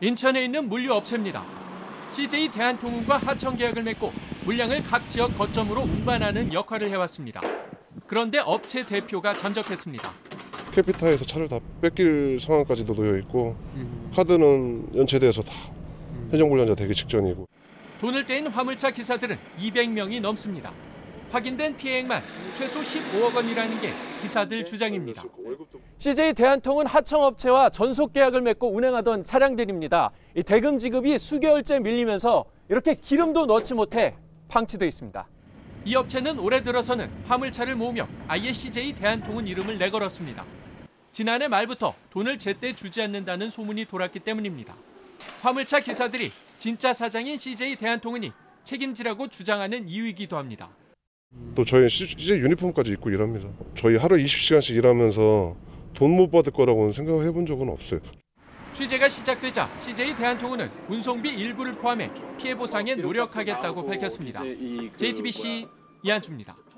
인천에 있는 물류업체입니다. CJ대한통운과 하청계약을 맺고 물량을 각 지역 거점으로 운반하는 역할을 해왔습니다. 그런데 업체 대표가 잠적했습니다. 캐피타에서 차를 다 뺏길 상황까지도 놓여있고 카드는 연체돼서 다 해정불량자 되기 직전이고. 돈을 떼인 화물차 기사들은 200명이 넘습니다. 확인된 피해액만 최소 15억 원이라는 게 기사들 주장입니다. CJ대한통운 하청업체와 전속계약을 맺고 운행하던 차량들입니다. 이 대금 지급이 수개월째 밀리면서 이렇게 기름도 넣지 못해 방치돼 있습니다. 이 업체는 올해 들어서는 화물차를 모으며 아예 CJ대한통운 이름을 내걸었습니다. 지난해 말부터 돈을 제때 주지 않는다는 소문이 돌았기 때문입니다. 화물차 기사들이 진짜 사장인 CJ대한통운이 책임지라고 주장하는 이유이기도 합니다. 또 저희 CJ 유니폼까지 입고 일합니다. 저희 하루 20시간씩 일하면서 돈 못 받을 거라고는 생각해 본 적은 없어요. 취재가 시작되자 CJ대한통운은 운송비 일부를 포함해 피해 보상에 노력하겠다고 밝혔습니다. JTBC 이한주입니다.